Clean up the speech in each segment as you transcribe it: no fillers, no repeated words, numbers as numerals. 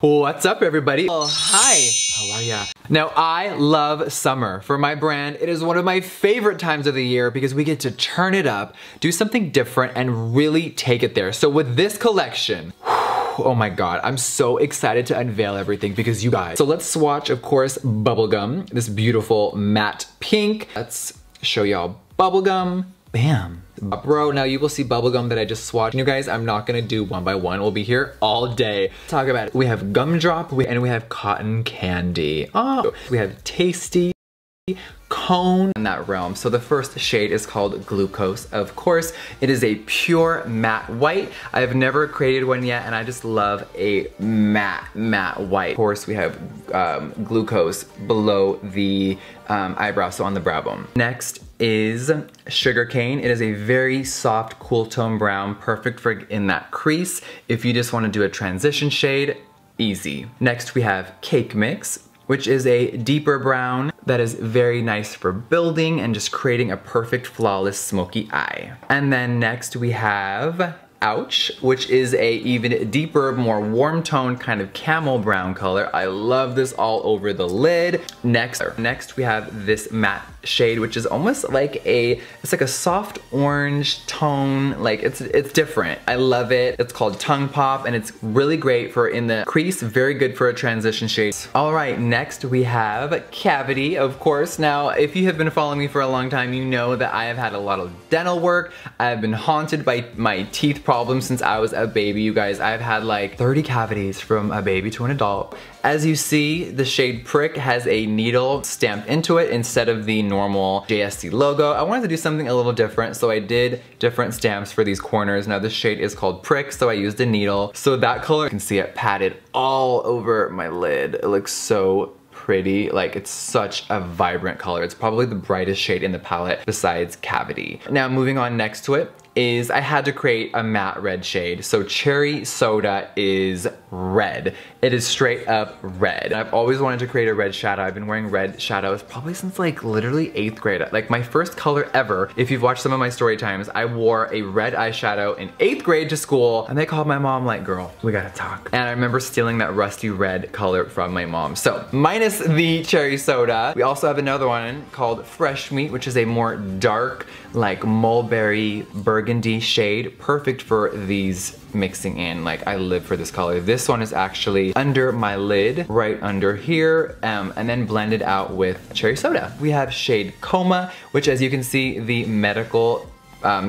What's up, everybody? Oh, hi. How are ya? Now, I love summer. For my brand, it is one of my favorite times of the year because we get to turn it up, do something different, and really take it there. So with this collection, oh my god, I'm so excited to unveil everything because you guys. So let's swatch, of course, bubblegum, this beautiful matte pink. Let's show y'all bubblegum. Bam. Bro, now you will see bubblegum that I just swatched. And you guys, I'm not gonna do one by one. We'll be here all day. Talk about it. We have gumdrop and we have cotton candy. Oh, we have tasty cone in that realm. So the first shade is called Glucose. Of course, it is a pure matte white. I have never created one yet, and I just love a matte white. Of course, we have Glucose below the eyebrow, so on the brow bone. Next is sugarcane. It is a very soft, cool tone brown, perfect for in that crease. If you just want to do a transition shade, easy. Next, we have cake mix, which is a deeper brown that is very nice for building and just creating a perfect, flawless, smoky eye. And then next we have Ouch, which is a even deeper, more warm tone kind of camel brown color. I love this all over the lid. Next we have this matte shade, which is almost like it's like a soft orange tone. Like it's different. I love it. It's called Tongue Pop, and it's really great for in the crease, very good for a transition shade. All right, next we have Cavity, of course. Now, if you have been following me for a long time, you know that I have had a lot of dental work. I have been haunted by my teeth problem since I was a baby, you guys. I've had like 30 cavities from a baby to an adult. As you see, the shade Prick has a needle stamped into it instead of the normal JSC logo. I wanted to do something a little different, so I did different stamps for these corners. Now this shade is called Prick, so I used a needle. So that color, you can see it padded all over my lid. It looks so pretty. Like, it's such a vibrant color. It's probably the brightest shade in the palette besides Cavity. Now moving on, next to it is I had to create a matte red shade. So Cherry Soda is red. It is straight up red. I've always wanted to create a red shadow. I've been wearing red shadows probably since like literally 8th grade. Like my first color ever, if you've watched some of my story times, I wore a red eyeshadow in 8th grade to school, and they called my mom like, girl, we gotta talk. And I remember stealing that rusty red color from my mom. So minus the Cherry Soda, we also have another one called Fresh Meat, which is a more dark, like mulberry, burgundy shade, perfect for these mixing in. Like, I live for this color. This one is actually under my lid, right under here, and then blended out with Cherry Soda. We have shade Coma, which, as you can see, the medical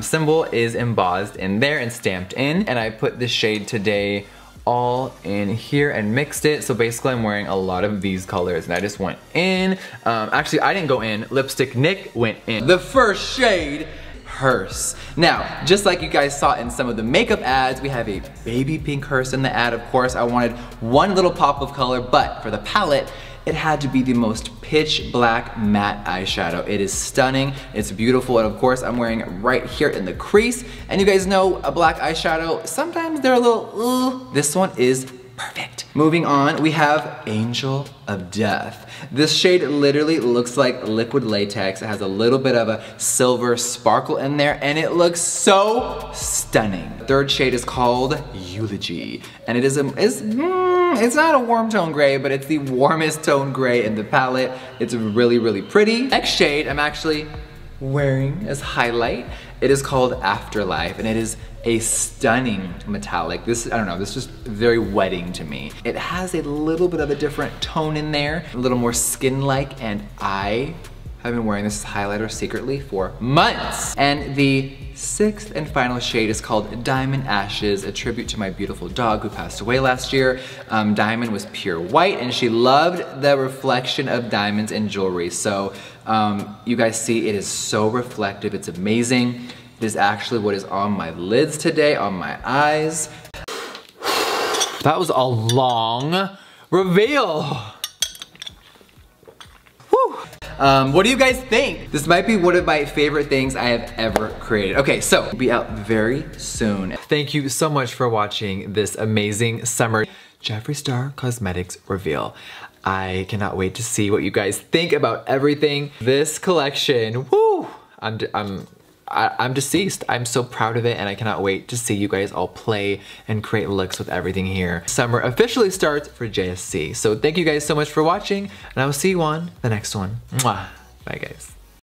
symbol is embossed in there and stamped in, and I put the shade Today all in here and mixed it. So basically I'm wearing a lot of these colors, and I just went in. Actually, I didn't go in. Lipstick Nick went in. The first shade, Hearse. Now, just like you guys saw in some of the makeup ads, we have a baby pink hearse in the ad. Of course, I wanted one little pop of color, but for the palette, it had to be the most pitch black matte eyeshadow. It is stunning, it's beautiful, and of course, I'm wearing it right here in the crease. And you guys know, a black eyeshadow, sometimes they're a little, ooh. This one is perfect. Moving on, we have Angel of Death. This shade literally looks like liquid latex. It has a little bit of a silver sparkle in there, and it looks so stunning. The third shade is called Eulogy, and it is it's not a warm tone gray, but it's the warmest tone gray in the palette. It's really, really pretty. Next shade I'm actually wearing as highlight. It is called Afterlife, and it is a stunning metallic. This, I don't know, this is just very wedding to me. It has a little bit of a different tone in there, a little more skin-like, and I have been wearing this highlighter secretly for months. And the sixth and final shade is called Diamond Ashes, a tribute to my beautiful dog who passed away last year. Diamond was pure white, and she loved the reflection of diamonds in jewelry. So you guys see, it is so reflective, it's amazing. It is actually what is on my lids today, on my eyes. That was a long reveal. What do you guys think? This might be one of my favorite things I have ever created. Okay, so we'll be out very soon. Thank you so much for watching this amazing summer Jeffree Star Cosmetics reveal. I cannot wait to see what you guys think about everything. This collection, woo! I'm I'm deceased. I'm so proud of it, and I cannot wait to see you guys all play and create looks with everything here. Summer officially starts for JSC. So thank you guys so much for watching, and I will see you on the next one. Mwah. Bye, guys.